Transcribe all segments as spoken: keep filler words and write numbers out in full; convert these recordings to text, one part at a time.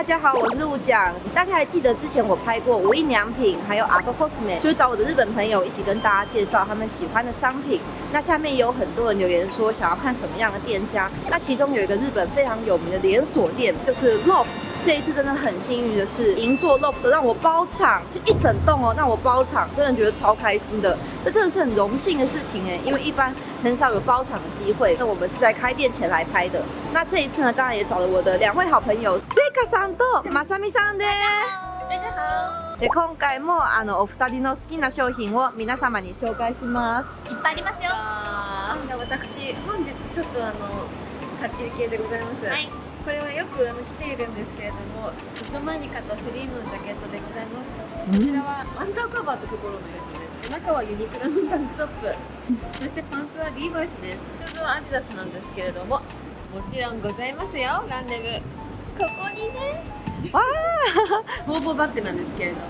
大家好，我是雾酱。大家还记得之前我拍过无印良品，还有 cosme， 就是找我的日本朋友一起跟大家介绍他们喜欢的商品。那下面也有很多人留言说想要看什么样的店家，那其中有一个日本非常有名的连锁店，就是 LOFT。 这一次真的很幸运的是，银座 LOFT 让我包场，就一整栋哦，让我包场，真的觉得超开心的。这真的是很荣幸的事情哎，因为一般很少有包场的机会。那我们是在开店前来拍的。那这一次呢，当然也找了我的两位好朋友 Seika さんと Masami さんです。大家好。で今回もあのお二人の好きな商品を皆様に紹介します。いっぱいありますよ。私本日ちょっとあのかっちり系でございます。はい。 これはよくあの着ているんですけれども、ずっと前に買ったスリーのジャケットでございます。こちらはアンダーカバーというところのやつです。中はユニクロのタンクトップそしてパンツはリーバイスです。普通はアディダスなんですけれども、もちろんございますよ。ランデブここにねボーボーバッグなんですけれども、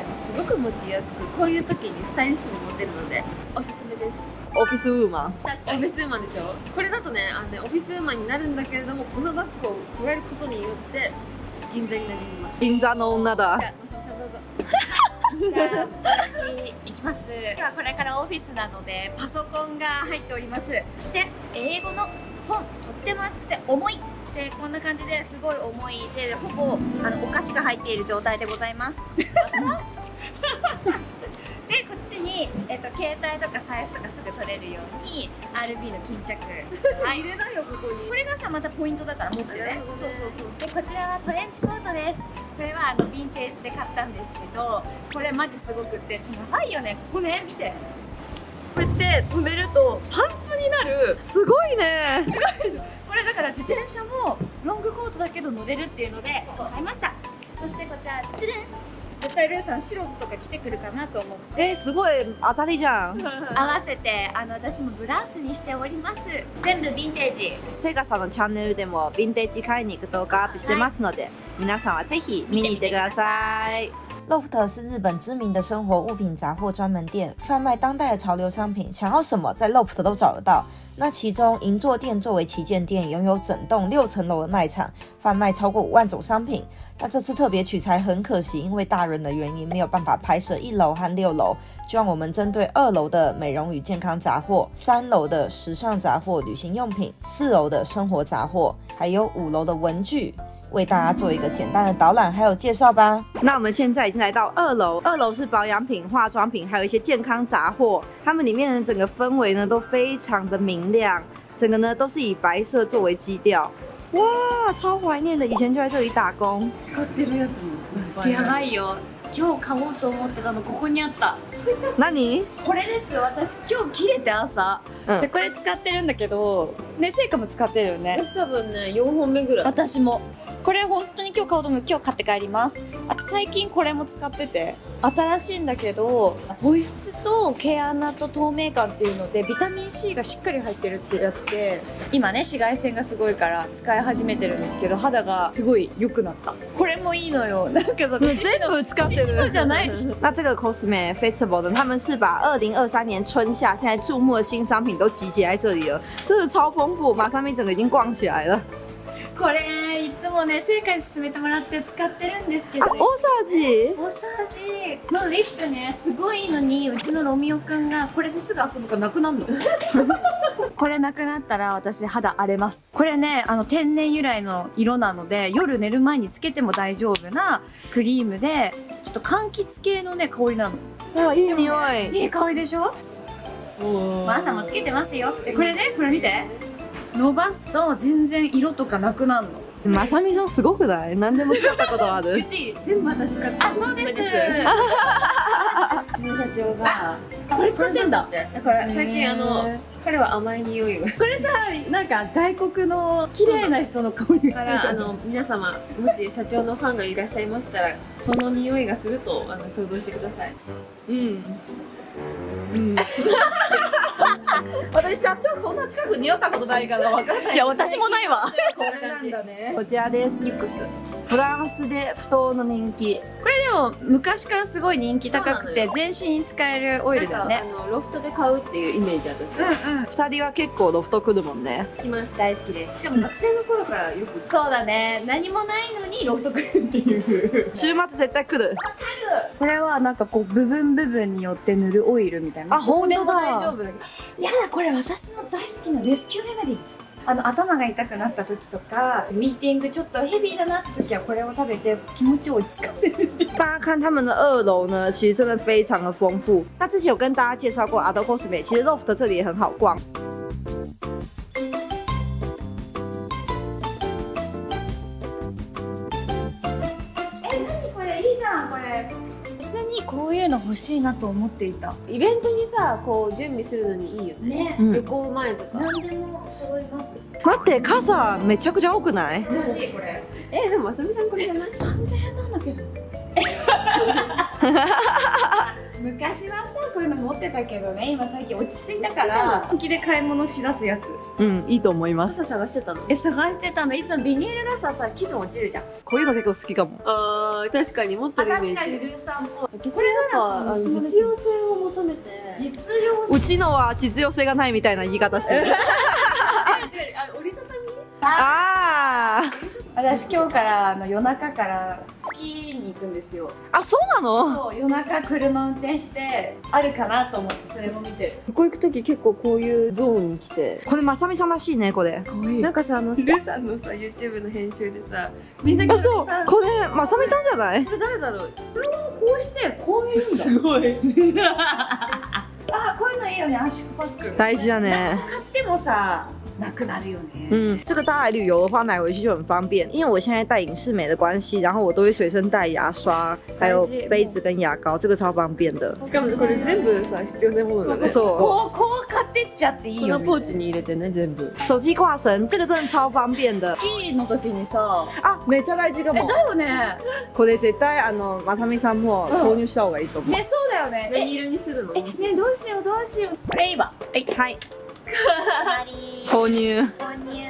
あれすごく持ちやすく、こういう時にスタイリッシュに持てるのでおすすめです。 オフィスウーマン、確かにオフィスウーマンでしょ。これだとね、あのねオフィスウーマンになるんだけれども、このバッグを加えることによって銀座に馴染みます。銀座の女だ。じゃあ私行きます。ではこれからオフィスなのでパソコンが入っております。そして英語の本、とっても厚くて重い。でこんな感じですごい重いで、ほぼあのお菓子が入っている状態でございます。でこっちに、えっと、携帯とか財布とかすぐ取れるように アールビー の巾着入れないよここに。これがさまたポイントだから持ってね。そうそうそう。でこちらはトレンチコートです。これはあのヴィンテージで買ったんですけど、これマジすごくって、ちょっと長いよね。ここね見て、こうやって止めるとパンツになる。すごいね。すごいでしょ。これだから自転車もロングコートだけど乗れるっていうので買いました。そしてこちらででん、 絶対ルーさん白とか着てくるかなと思って。えー、すごい当たりじゃん。合わせてあの私もブラウスにしております。全部ヴィンテージ。セガさんのチャンネルでもヴィンテージ買いに行く動画アップしてますので、はい、皆さんはぜひ見に行ってください。 LOFT 是日本知名的生活物品杂货专门店，贩卖当代的潮流商品，想要什么在 LOFT 都找得到。那其中银座店作为旗舰店，拥有整栋六层楼的卖场，贩卖超过五万种商品。那这次特别取材很可惜，因为大人的原因没有办法拍摄一楼和六楼，就让我们针对二楼的美容与健康杂货，三楼的时尚杂货、旅行用品，四楼的生活杂货，还有五楼的文具。 为大家做一个简单的导览还有介绍吧。那我们现在已经来到二楼，二楼是保养品、化妆品，还有一些健康杂货。它们里面的整个氛围呢都非常的明亮，整个呢都是以白色作为基调。哇，超怀念的，以前就在这里打工。使ってるやつ。やばいよ。今日買おうと思ってたのここにあった。何？これですよ。私今日切れて朝。うん、でこれ使ってるんだけど、ねセイカも使ってるよね。私多分ねよんほんめぐらい。私も。 これ本当に今日買おうと思う。今日買って帰ります。あと最近これも使ってて、新しいんだけど保湿と毛穴と透明感っていうのでビタミン C がしっかり入ってるっていうやつで、今ね紫外線がすごいから使い始めてるんですけど、肌がすごい良くなった。これもいいのよ。なんか全部使ってるじゃない。那这个 cosme festival 呢，他们是把二零二三年春夏现在注目的新商品都集结在这里了，这个超丰富，马上面整个已经逛起来了。 これいつもねセイカに勧めてもらって使ってるんですけど、ね、大サージ大サージのリップねすごいいいのに、うちのロミオくんがこれですぐ遊ぶからなくなるのこれなくなったら私肌荒れます。これねあの天然由来の色なので夜寝る前につけても大丈夫なクリームで、ちょっと柑橘系のね香りなの。あいい匂い、ね、いい香りでしょ。朝もつけてますよ。これねこれ見て、 伸ばすと全然色とかなくなるの。まさみさんすごくない？何でも使ったことある？言っていい？全部私使って。あ、そうです。うちの社長がこれ使ってんだって。だから最近あの彼は甘い匂いが。これさなんか外国の綺麗な人の香りがするから、あの皆様もし社長のファンがいらっしゃいましたらこの匂いがするとあの想像してください。うん。 私社長こんな近くに寄ったことないから分かんない。いや私もないわ。これなんだね。こちらです。ニックス。フランスで不当の人気。これでも昔からすごい人気高くて全身に使えるオイルだよね。あのロフトで買うっていうイメージ、私は。うんうん、ふたりは結構ロフト来るもんね。来ます、大好きです。しかも学生の頃からよくそうだね、何もないのにロフト来るっていう。週末絶対来る。わかる。これはなんかこう部分部分によって塗るオイルみたいな。あ、本当だ。大丈夫だけど。やだ、これ私の大好きなレスキューレメディー。あの頭が痛くなった時とか、ミーティングちょっとヘビーだなって時はこれを食べて気持ちを落ち着かせる。大家看他们的二楼呢，其实真的非常的丰富。那之前有跟大家介绍过 Ado Cosme， 其实 ロフト 这里也很好逛。こういうの欲しいなと思っていた。イベントにさ、こう準備するのにいいよね。うん、旅行前とか。何でも揃います。待って、傘めちゃくちゃ多くない？欲しいこれ。え、でもあさみさんこれじゃない？三千円なんだけど。昔はさ、こういうの持ってたけどね、今最近落ち着いたから好きで買い物しだすやつ。うん、いいと思います。傘探してたの？え、探してたの。いつもビニール傘さ、気分落ちるじゃん。こういうの結構好きかも。ああ、確かに持ってるイメージ。確かにルーさんも。これなら実用性を求めて。実用性。うちのは実用性がないみたいな言い方してる。違う違う、あ、折りたたみ？ああ。私今日からあの夜中からスキーに行くんですよ。あ、そうなの？そう、夜中車運転してあるかなと思ってそれも見てる。ここ行く時結構こういうゾーンに来て。これまさみさんらしいね。これかわいい。なんかさ、あのルーさんのさ ユーチューブ の編集でさ、みんながそう、これまさみさんじゃない？これ誰だろう。これをこうしてこういうのすごい。あ、こういうのいいよね。圧縮パック大事だね。買ってもさなくなるよね。嗯，这个大来旅游的话买回去就很方便，因为我现在带影视美的关系，然后我都会随身带牙刷，还有杯子跟牙膏，这个超方便的。しかもこれ全部さ必要なものだね。そう。こうこう買ってっちゃっていいよね。このポーチに入れてね全部。手機掛绳，这个真的超方便的。スキーの時にさ、あ、めっちゃ大事かも。え、だよね。これ絶対あのまさみさんも購入した方がいいと思う。ね、そうだよね。ビニールにするの。え、ね、どうしようどうしよう。これいいわ。はいはい。購入。購入。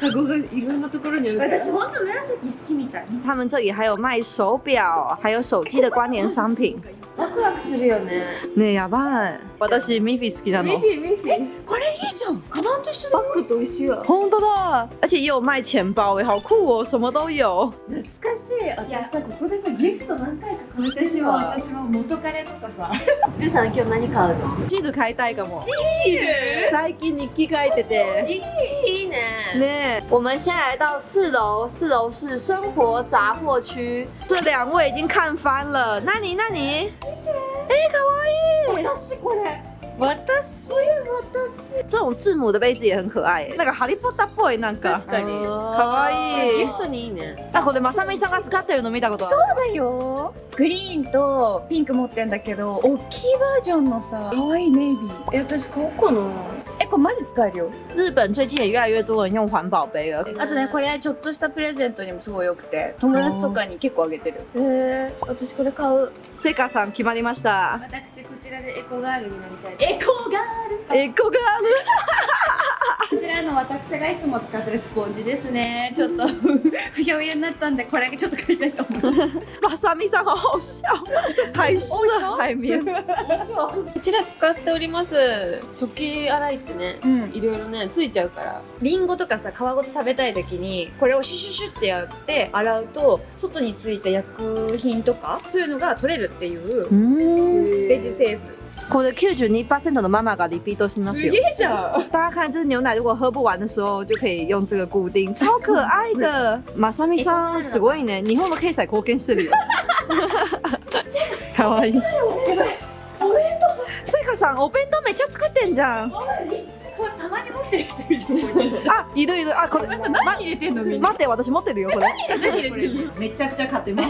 カゴがいろんなところにある。私本当紫好きみたい。他们这里还有卖手表、还有手机的关联商品。ワクワクするよね。ねえ、やばい。私ミフィ好きなの。ミフィミフィ。これいいじゃん。カバンと一緒だ。バッグと一緒や。本当だ。而且也有卖钱包、え、好酷哦。什么都有。懐かしい。いやさ、ここでさギフト何回か買ってしまう。私も元カレとかさ。ルーさん今日何買うの？シール買いたいかも。シール？最近日記書いてて。日記いいね。ねえ。我们现在来到四楼，四楼是生活杂货区。这两位已经看翻了。那你那你。えー、可愛い。私これ。私私。这种字母的杯子也很可愛。なんかハリーポッターっぽいなんか。確かに。可愛い。ギフトにいいね。あ、これまさみさんが使ってるの見たことある。そうだよ。グリーンとピンク持ってんだけど、大きいバージョンのさ、可愛いネイビー。え、私買おうかな。え、これマジ使えるよ。日本最近也越来越多人用环保杯了。あとね、これちょっとしたプレゼントにもすごい良くて、友達とかに結構あげてる。えー、私これ買う。セカさん決まりました。私こちらでエコガールになりたいです。エコガール。エコガール。こちらの私がいつも使ってるスポンジですね。ちょっと不評になったんでこれちょっと買いたいと思います。まさみさんが好笑。はい。はい面。こちら使っております。食器洗いってね、いろいろねついちゃうから。リンゴとかさ皮ごと食べたい時にこれをシュシュシュってやって洗うと外についた薬品とかそういうのが取れる。っていうベジセーフ。これ きゅうじゅうにパーセント のママがリピートしますよ。すげえじゃん。大家看、这是牛奶如果喝不完的时候就可以用这个固定。超可愛的。まさみさんすごいね。日本の経済貢献してるよ。可愛い。お弁当。セイカさんお弁当めっちゃ作ってんじゃん。たまに持ってる人いるじゃん。あ、いるいる。あ、これ何入れてんの？待って、私持ってるよこれ。何入れてる？めちゃくちゃ買ってます。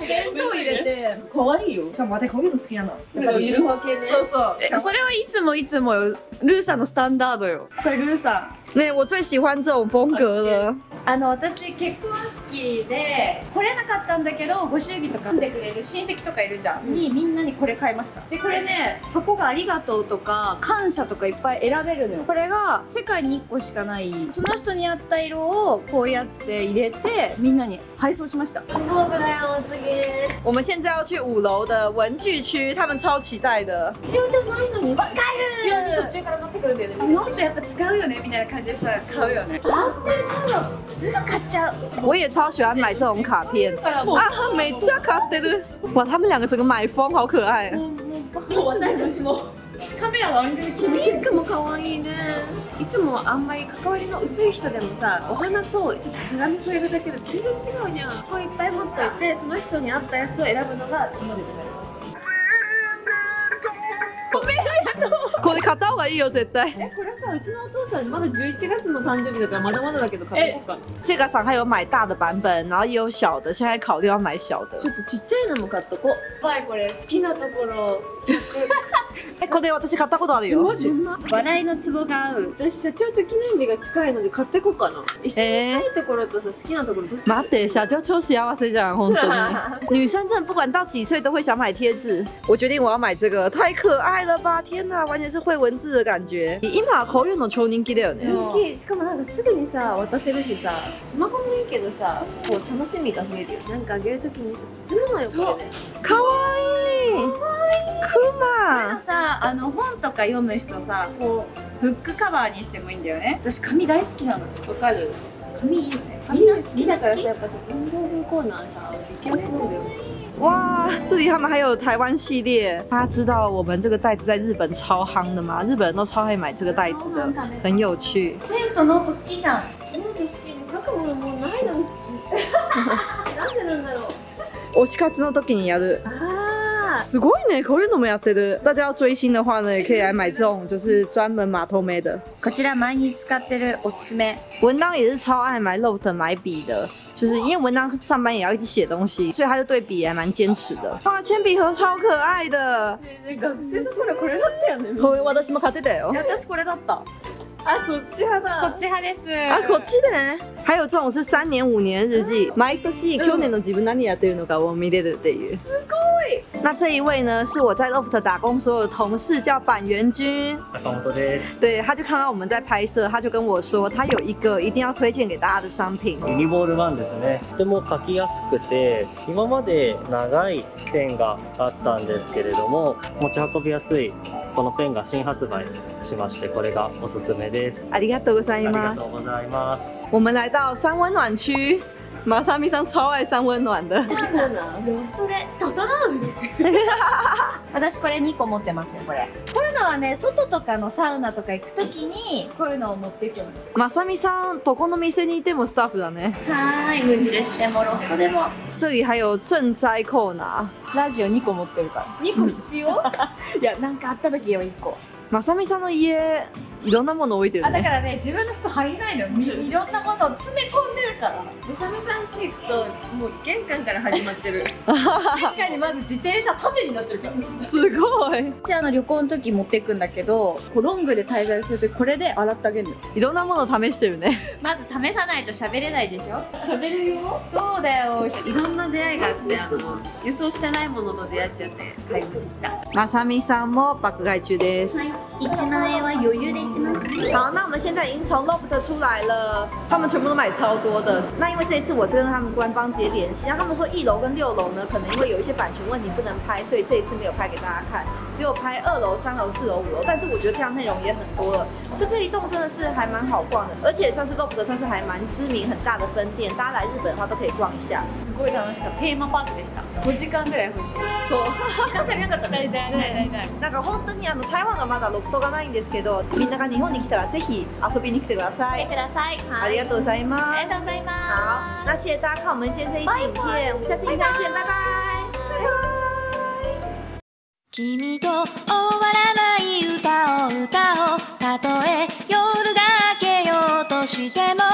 弁当入れて可愛いよ。しかも私こういうの好きなの。ゆるわけね。そうそう。それはいつもいつもルーさんのスタンダードよ。これルーさん。ね、我最喜欢这种风格了。あの私結婚式で来れなかったんだけどご祝儀とか来てくれる親戚とかいるじゃん、うん、にみんなにこれ買いました。でこれね箱がありがとうとか感謝とかいっぱい選べるのよ。これが世界にいっこしかない、その人に合った色をこうやって入れてみんなに配送しました。我们现在要去五楼的文具区，他们超期待的。必要じゃないのに。わかる。途中から持ってくるんだよね。もっとやっぱ使うよねみたいな感じでさ、買うよね。あ、捨てるタオルすぐ買っちゃう。我也超喜欢买这种卡片。啊，めっちゃ買ってる。哇，他们两个整个买疯，好可爱。我在どうしも。カメラはあんまり気に入るも可愛いね。いつもあんまり関わりの薄い人でもさ、お花とちょっと手紙添えるだけで全然違うじゃん。こういっぱい持っといて、その人に合ったやつを選ぶのが自分でございます。これ買った方がいいよ絶対。え、これさ、うちのお父さんまだじゅういちがつの誕生日だからまだまだだけど買ってこうか。セガさん还有买大的版本，然后也有小的，现在考虑要买小的。ちょっとちっちゃいのも買っとこう。はい、これ好きなところ。え、これ私買ったことあるよ。マジ？笑いのツボが合う。私社長と記念日が近いので買ってこうかな。一緒にしたいところとさ、好きなところどっち？待って、社長超幸せじゃん、本当に。女生真的不管到几岁都会想买贴纸。我决定我要买这个，太可爱了吧！天哪，完全。是会文字的感觉。今こういうの超人気だよね。人気。しかもなんかすぐにさ渡せるしさ、スマホもいいけどさ、こう楽しみが増えるよ。なんかあげるときにさ、包むのよこれね。可愛い。可愛い。クマ。このさ、あの本とか読む人さ、こうブックカバーにしてもいいんだよね。私紙大好きなの。わかる。紙いいよね。みんな好きだからさ、やっぱさ、文房具コーナーさ、行けそうだよ。哇，这里他们还有台湾系列。大家知道我们这个袋子在日本超夯的吗？日本人都超爱买这个袋子的，很有趣。ペンとノート好きじゃん。ノート好きに書くものもうないのに好き。なんでなんだろう。推し活の時にやる。すごいね、こういうのもやってる。大家要追星的话呢，也可以来买这种，就是专门码头妹的。こちら毎日使ってるおすすめ。文当也是超爱买 loft 买笔的，就是因为文当上班也要一直写东西，所以他就对笔还蛮坚持的。哇，铅笔盒超可爱的。学生の頃これだったよね。私も買ってたよ。私これだった。啊，そっち派だ。こっち派です。あ、こっちね。还有这种是三年五年日记，毎年去年の自分何やってるのかを見れるっていう。すごい。那这一位呢，是我在 loft 打工所有同事，叫板垣君。对，他就看到我们在拍摄，他就跟我说，他有一个一定要推荐给大家的商品。ユニボールワンですね。とても書きやすくて、今まで長いペンがあったんですけれども、持ち運びやすいこのペンが新発売しまして、これがおすすめです。ありがとうございます。ありがとうございます。我们来到三温暖区。马上面上超愛三温暖的。私これにこ持ってますよ。これこういうのはね、外とかのサウナとか行くときにこういうのを持っていくの。まさみさん、どこの店にいてもスタッフだね。はい、無印でもロフトでも。这里还有赈災コーナー。ラジオにこ持ってるから。にこ必要？いや、なんかあったとき言えばいっこ。まさみさんの家いろんなもの置いてるね。あ、だからね、自分の服入れないのよ。いろんなものを詰め込んでるから。まさみさん家行くともう玄関から始まってる。玄関にまず自転車縦になってるから。すごい。私あの旅行の時持っていくんだけど、こうロングで滞在する時これで洗ってあげるの。いろんなものを試してるね。まず試さないと喋れないでしょ。喋れるよ。そうだよ。いろんな出会いがあって、あの予想してないものと出会っちゃって買いました。まさみさんも爆買い中です。はい、いちまんえんは余裕で好，那我们现在已经从 loft 出来了，他们全部都买超多的。那因为这一次我跟他们官方直接联系，那他们说一楼跟六楼呢，可能因为有一些版权问题不能拍，所以这一次没有拍给大家看，只有拍二楼、三楼、四楼、五楼。但是我觉得这样内容也很多了，就这一栋真的是还蛮好逛的，而且算是 loft 算是还蛮知名很大的分店，大家来日本的话都可以逛一下。すごい楽しかった。テーマパークでした。ごじかんぐらい欲しい。そう。時間足りなかった。だいだいだいだいだい。なんか本当にあの台湾がまだ loft がないんですけど、みんなが日本に来たらぜひ遊びに来てください。来てください。ありがとうございます。ありがとうございます。好，那谢谢大家看我们今天这一集影片，我们下次影片见，拜拜。拜拜。君と終わらない歌を歌おう。たとえ夜が明けようとしても。